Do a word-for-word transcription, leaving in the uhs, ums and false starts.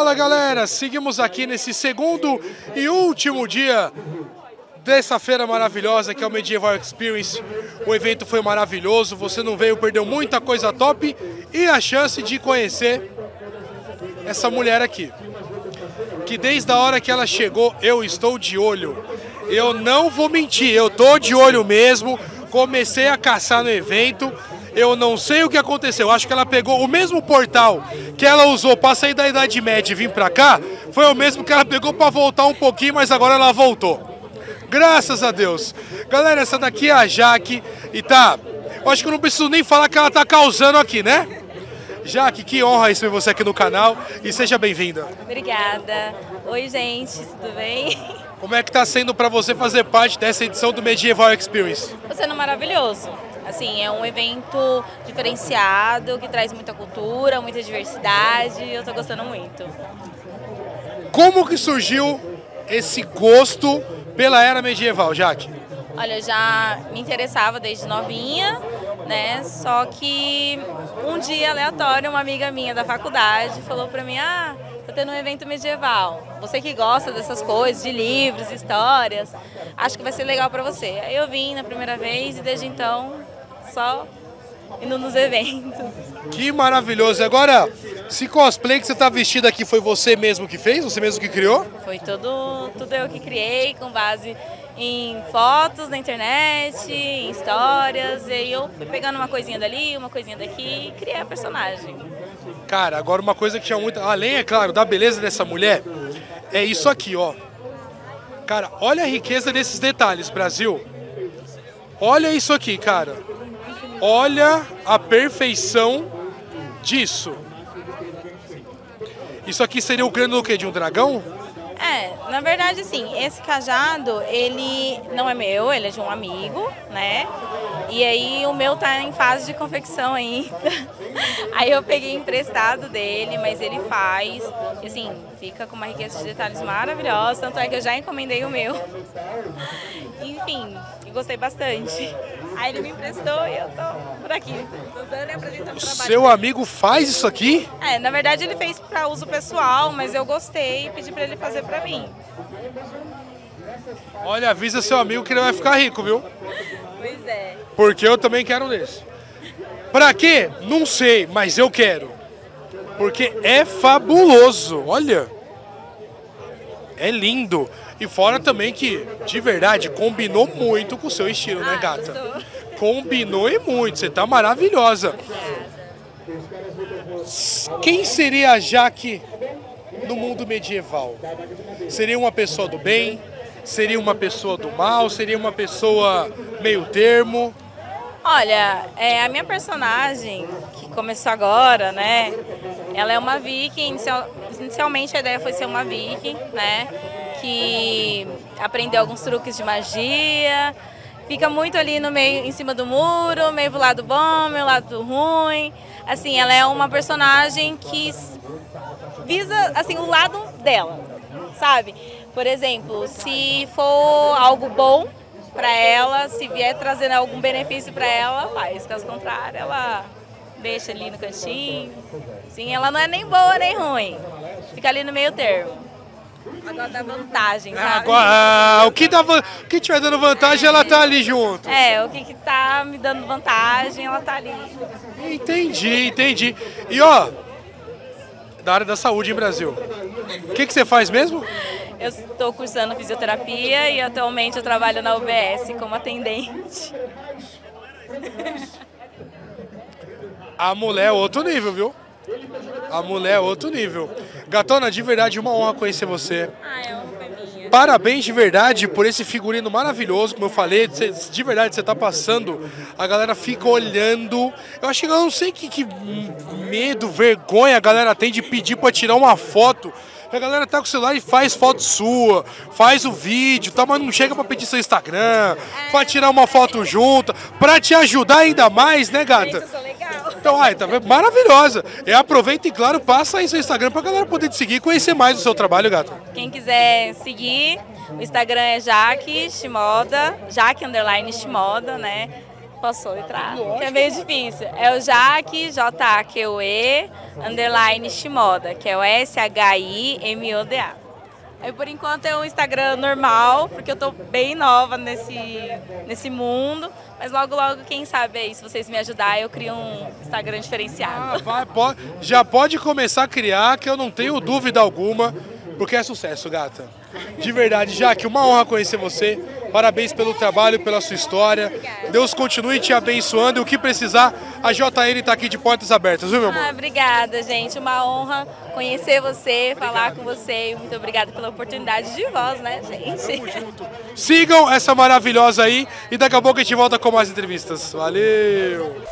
Fala galera, seguimos aqui nesse segundo e último dia dessa feira maravilhosa que é o Medieval Experience. O evento foi maravilhoso, você não veio, perdeu muita coisa top e a chance de conhecer essa mulher aqui, que desde a hora que ela chegou eu estou de olho. Eu não vou mentir, eu tô de olho mesmo, comecei a caçar no evento. Eu não sei o que aconteceu, acho que ela pegou o mesmo portal que ela usou para sair da Idade Média e vir para cá, foi o mesmo que ela pegou para voltar um pouquinho, mas agora ela voltou. Graças a Deus. Galera, essa daqui é a Jaque e tá, eu acho que eu não preciso nem falar que ela tá causando aqui, né? Jaque, que honra receber você aqui no canal e seja bem-vinda. Obrigada. Oi, gente, tudo bem? Como é que tá sendo para você fazer parte dessa edição do Medieval Experience? Tá sendo maravilhoso. Assim, é um evento diferenciado, que traz muita cultura, muita diversidade e eu tô gostando muito. Como que surgiu esse gosto pela era medieval, Jaque? Olha, eu já me interessava desde novinha, né? Só que um dia aleatório uma amiga minha da faculdade falou pra mim, ah, tá tendo um evento medieval, você que gosta dessas coisas, de livros, histórias, acho que vai ser legal pra você. Aí eu vim na primeira vez e desde então só indo nos eventos. Que maravilhoso! Agora, esse cosplay que você está vestida aqui foi você mesmo que fez? Você mesmo que criou? Foi tudo, tudo eu que criei, com base em fotos na internet, em histórias, e aí eu fui pegando uma coisinha dali, uma coisinha daqui e criei a personagem. Cara, agora uma coisa que tinha muito... Além, é claro, da beleza dessa mulher, é isso aqui, ó. Cara, olha a riqueza desses detalhes, Brasil. Olha isso aqui, cara. Olha a perfeição disso. Isso aqui seria o crânio do quê? De um dragão? É, na verdade, sim. Esse cajado, ele não é meu, ele é de um amigo, né? E aí o meu tá em fase de confecção ainda. Aí eu peguei emprestado dele, mas ele faz. E assim, fica com uma riqueza de detalhes maravilhosa. Tanto é que eu já encomendei o meu. Enfim, gostei bastante. Aí ele me emprestou e eu tô por aqui. Tô usando e apresentando o trabalho. Seu amigo faz isso aqui? É, na verdade ele fez para uso pessoal, mas eu gostei e pedi para ele fazer para mim. Olha, avisa seu amigo que ele vai ficar rico, viu? Pois é. Porque eu também quero um desse. Pra quê? Não sei, mas eu quero. Porque é fabuloso, olha. É lindo. E fora também que, de verdade, combinou muito com o seu estilo, ah, né, gata? Gostou. Combinou e muito, você tá maravilhosa. Quem seria a Jaque no mundo medieval? Seria uma pessoa do bem? Seria uma pessoa do mal? Seria uma pessoa meio termo? Olha, é, a minha personagem, que começou agora, né? Ela é uma viking, inicial, inicialmente a ideia foi ser uma viking, né? Que aprendeu alguns truques de magia, fica muito ali no meio, em cima do muro, meio do lado bom, meio do lado ruim. Assim, ela é uma personagem que visa, assim, o lado dela, sabe? Por exemplo, se for algo bom para ela, se vier trazendo algum benefício para ela, faz. Caso contrário, ela deixa ali no cantinho. Sim, ela não é nem boa nem ruim. Fica ali no meio termo. Agora dá vantagem, sabe? Agora, ah, o que dá, o que tiver dando vantagem, é, ela tá ali junto. É, o que que tá me dando vantagem, ela tá ali. Entendi, entendi. E ó, da área da saúde em Brasil, o que que você faz mesmo? Eu estou cursando fisioterapia e atualmente eu trabalho na U B S como atendente. A mulher é outro nível, viu? A mulher é outro nível. Gatona, de verdade, uma honra conhecer você. Ah, é uma peninha. Parabéns de verdade por esse figurino maravilhoso, como eu falei, de verdade, você tá passando, a galera fica olhando. Eu acho que eu não sei que, que medo, vergonha a galera tem de pedir para tirar uma foto. A galera tá com o celular e faz foto sua, faz o vídeo, tá, mas não chega pra pedir seu Instagram, pra tirar uma foto junto, pra te ajudar ainda mais, né, gata? Gente, eu sou legal. Então, ai, tá maravilhosa. E aproveita e, claro, passa aí seu Instagram pra galera poder te seguir e conhecer mais o seu trabalho, gata. Quem quiser seguir, o Instagram é Jaque Shimoda, Jaque underline Shimoda, né? Posso soltar? Que é meio difícil. É o Jaque, J A Q E, underline Shimoda, que é o S H I M O D A. Aí, por enquanto, é um Instagram normal, porque eu tô bem nova nesse, nesse mundo. Mas logo, logo, quem sabe aí, se vocês me ajudarem, eu crio um Instagram diferenciado. Ah, vai, pode, já pode começar a criar, que eu não tenho dúvida alguma, porque é sucesso, gata. De verdade, Jaque, uma honra conhecer você. Parabéns pelo trabalho, pela sua história. Obrigada. Deus continue te abençoando. E o que precisar, a J N está aqui de portas abertas, viu, meu amor? Ah, obrigada, gente. Uma honra conhecer você, obrigado. Falar com você. Muito obrigada pela oportunidade de voz, né, gente? Tamo junto. Sigam essa maravilhosa aí e daqui a pouco a gente volta com mais entrevistas. Valeu!